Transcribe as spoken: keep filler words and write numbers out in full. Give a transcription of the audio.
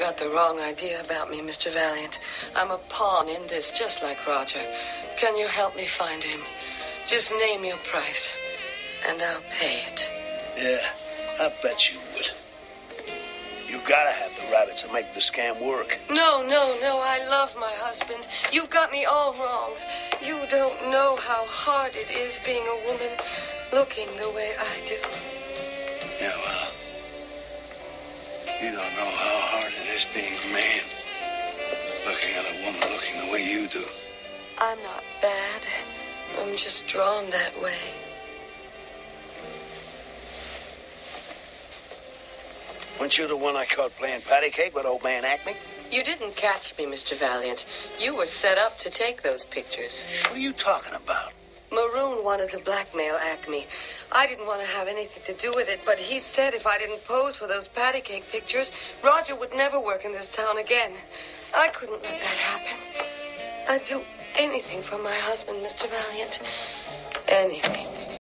got the wrong idea about me, Mister Valiant. I'm a pawn in this, just like Roger. Can you help me find him? Just name your price, and I'll pay it. Yeah, I bet you would. You gotta have the rabbit to make the scam work. No, no, no, I love my husband. You've got me all wrong. You don't know how hard it is being a woman looking the way I do. Yeah, well, you don't know how hard it is being a man looking at a woman looking the way you do. I'm not bad. I'm just drawn that way. Weren't you the one I caught playing patty cake with old man Acme? You didn't catch me, Mister Valiant. You were set up to take those pictures. What are you talking about? Maroon wanted to blackmail Acme. I didn't want to have anything to do with it, but he said if I didn't pose for those patty cake pictures, Roger would never work in this town again. I couldn't let that happen. I'd do anything for my husband, Mister Valiant. Anything.